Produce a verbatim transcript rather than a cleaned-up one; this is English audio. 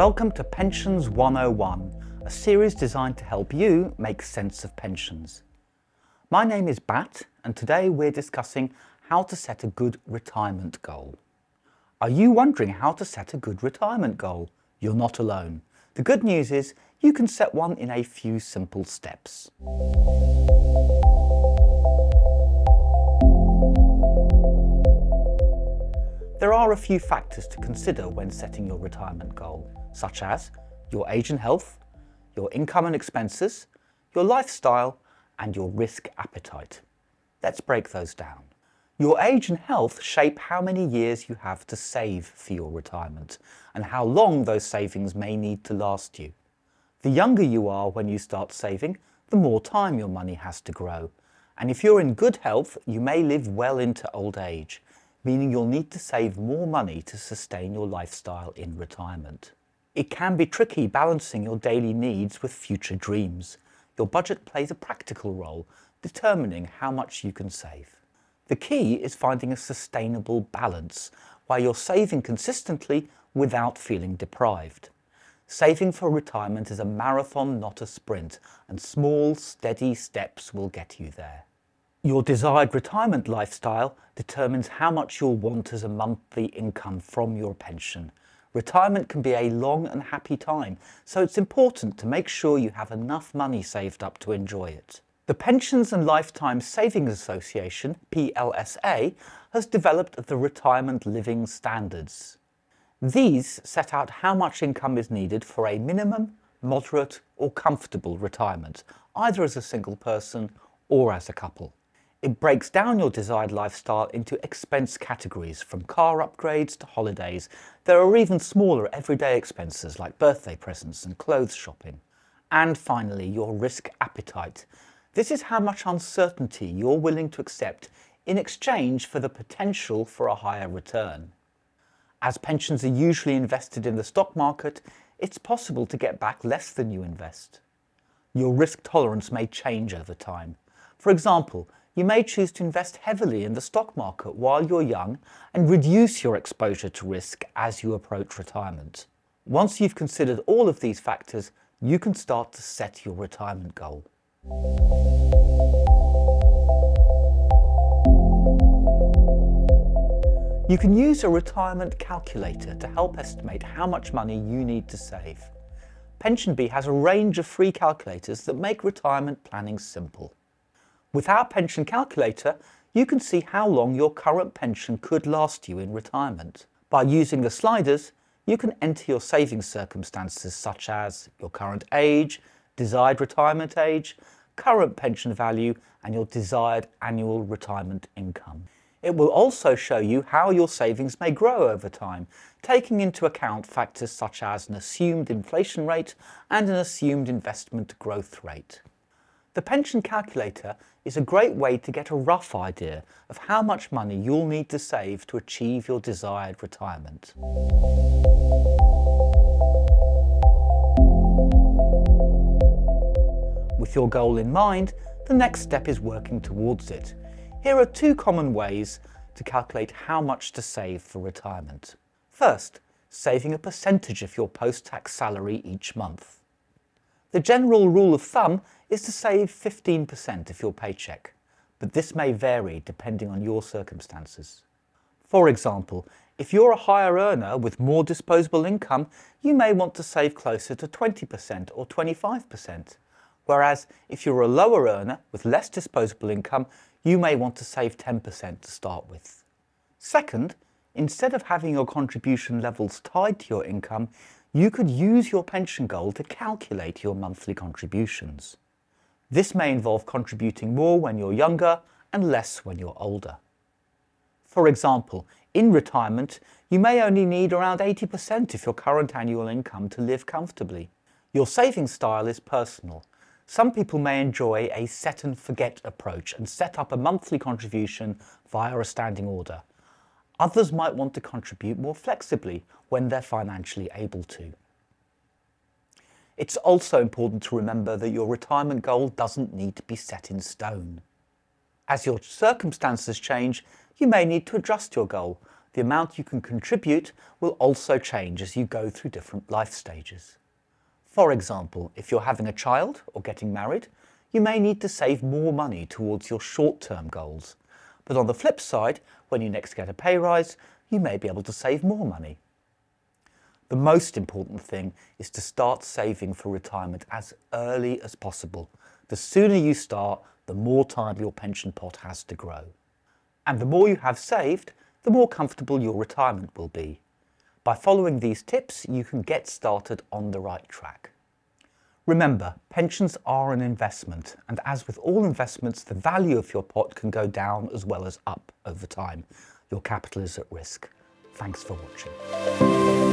Welcome to Pensions one oh one, a series designed to help you make sense of pensions. My name is Bat, and today we're discussing how to set a good retirement goal. Are you wondering how to set a good retirement goal? You're not alone. The good news is you can set one in a few simple steps. There are a few factors to consider when setting your retirement goal, such as your age and health, your income and expenses, your lifestyle, and your risk appetite. Let's break those down. Your age and health shape how many years you have to save for your retirement and how long those savings may need to last you. The younger you are when you start saving, the more time your money has to grow. And if you're in good health, you may live well into old age, meaning you'll need to save more money to sustain your lifestyle in retirement. It can be tricky balancing your daily needs with future dreams. Your budget plays a practical role, determining how much you can save. The key is finding a sustainable balance where you're saving consistently without feeling deprived. Saving for retirement is a marathon, not a sprint, and small, steady steps will get you there. Your desired retirement lifestyle determines how much you'll want as a monthly income from your pension. Retirement can be a long and happy time, so it's important to make sure you have enough money saved up to enjoy it. The Pensions and Lifetime Savings Association, P L S A, has developed the Retirement Living Standards. These set out how much income is needed for a minimum, moderate, or comfortable retirement, either as a single person or as a couple. It breaks down your desired lifestyle into expense categories, from car upgrades to holidays. There are even smaller everyday expenses like birthday presents and clothes shopping. And finally, your risk appetite. This is how much uncertainty you're willing to accept in exchange for the potential for a higher return. As pensions are usually invested in the stock market, it's possible to get back less than you invest. Your risk tolerance may change over time. For example, you may choose to invest heavily in the stock market while you're young and reduce your exposure to risk as you approach retirement. Once you've considered all of these factors, you can start to set your retirement goal. You can use a retirement calculator to help estimate how much money you need to save. PensionBee has a range of free calculators that make retirement planning simple. With our pension calculator, you can see how long your current pension could last you in retirement. By using the sliders, you can enter your saving circumstances such as your current age, desired retirement age, current pension value, and your desired annual retirement income. It will also show you how your savings may grow over time, taking into account factors such as an assumed inflation rate and an assumed investment growth rate. The pension calculator is a great way to get a rough idea of how much money you'll need to save to achieve your desired retirement. With your goal in mind, the next step is working towards it. Here are two common ways to calculate how much to save for retirement. First, saving a percentage of your post-tax salary each month. The general rule of thumb is to save fifteen percent of your paycheck, but this may vary depending on your circumstances. For example, if you're a higher earner with more disposable income, you may want to save closer to twenty percent or twenty-five percent, whereas if you're a lower earner with less disposable income, you may want to save ten percent to start with. Second, instead of having your contribution levels tied to your income, you could use your pension goal to calculate your monthly contributions. This may involve contributing more when you're younger and less when you're older. For example, in retirement, you may only need around eighty percent of your current annual income to live comfortably. Your saving style is personal. Some people may enjoy a set and forget approach and set up a monthly contribution via a standing order. Others might want to contribute more flexibly when they're financially able to. It's also important to remember that your retirement goal doesn't need to be set in stone. As your circumstances change, you may need to adjust your goal, the amount you can contribute will also change as you go through different life stages. For example, if you're having a child or getting married, you may need to save more money towards your short-term goals. But on the flip side, when you next get a pay rise, you may be able to save more money. The most important thing is to start saving for retirement as early as possible. The sooner you start, the more time your pension pot has to grow. And the more you have saved, the more comfortable your retirement will be. By following these tips, you can get started on the right track. Remember, pensions are an investment, and as with all investments, the value of your pot can go down as well as up over time. Your capital is at risk. Thanks for watching.